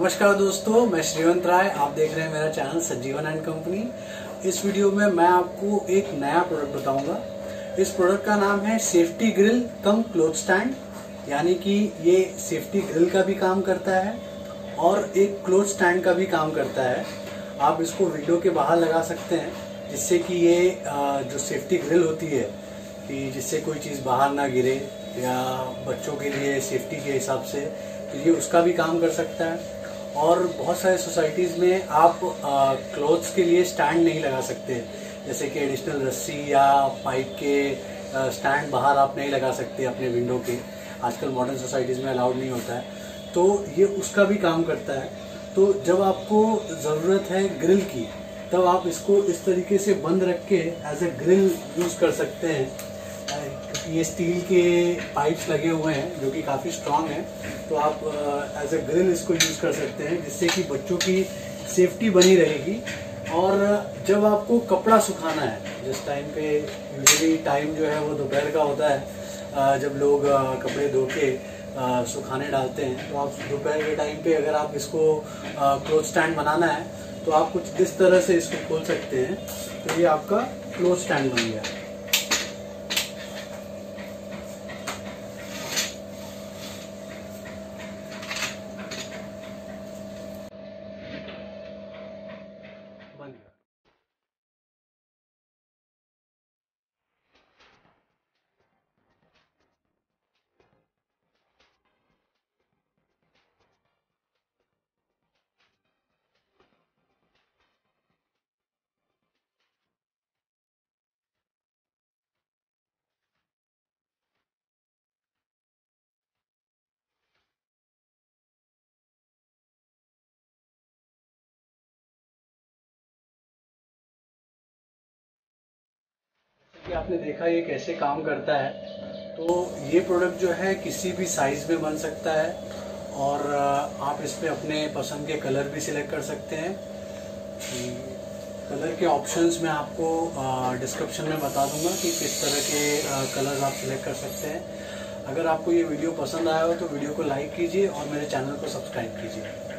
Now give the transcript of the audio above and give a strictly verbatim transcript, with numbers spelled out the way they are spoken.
नमस्कार दोस्तों, मैं श्रीवंत राय। आप देख रहे हैं मेरा चैनल संजीवन एंड कंपनी। इस वीडियो में मैं आपको एक नया प्रोडक्ट बताऊंगा। इस प्रोडक्ट का नाम है safety grill cum cloth stand, यानी कि ये सेफ्टी ग्रिल का भी काम करता है और एक क्लोथ स्टैंड का भी काम करता है। आप इसको विंडो के बाहर लगा सकते हैं, जिससे कि ये जो सेफ्टी ग्रिल होती है कि जिससे कोई चीज़ बाहर ना गिरे, या बच्चों के लिए सेफ्टी के हिसाब से तो ये उसका भी काम कर सकता है। और बहुत सारे सोसाइटीज़ में आप क्लोथ्स के लिए स्टैंड नहीं लगा सकते, जैसे कि एडिशनल रस्सी या पाइप के आ, स्टैंड बाहर आप नहीं लगा सकते अपने विंडो के, आजकल मॉडर्न सोसाइटीज़ में अलाउड नहीं होता है, तो ये उसका भी काम करता है। तो जब आपको ज़रूरत है ग्रिल की, तब आप इसको इस तरीके से बंद रख के एज ए ग्रिल यूज़ कर सकते हैं। ये स्टील के पाइप्स लगे हुए हैं जो कि काफ़ी स्ट्रॉन्ग हैं, तो आप एज ए ग्रिल इसको यूज़ कर सकते हैं, जिससे कि बच्चों की सेफ्टी बनी रहेगी। और जब आपको कपड़ा सुखाना है, जिस टाइम पे यूजुअली टाइम जो है वो दोपहर का होता है, जब लोग कपड़े धो के सुखाने डालते हैं, तो आप दोपहर के टाइम पे अगर आप इसको क्लोथ स्टैंड बनाना है, तो आप कुछ इस तरह से इसको खोल सकते हैं, तो ये आपका क्लोथ स्टैंड बन गया। आपने देखा ये कैसे काम करता है। तो ये प्रोडक्ट जो है किसी भी साइज़ में बन सकता है, और आप इसमें अपने पसंद के कलर भी सिलेक्ट कर सकते हैं। कलर के ऑप्शंस मैं आपको डिस्क्रिप्शन में बता दूंगा कि किस तरह के कलर्स आप सिलेक्ट कर सकते हैं। अगर आपको ये वीडियो पसंद आया हो तो वीडियो को लाइक कीजिए और मेरे चैनल को सब्सक्राइब कीजिए।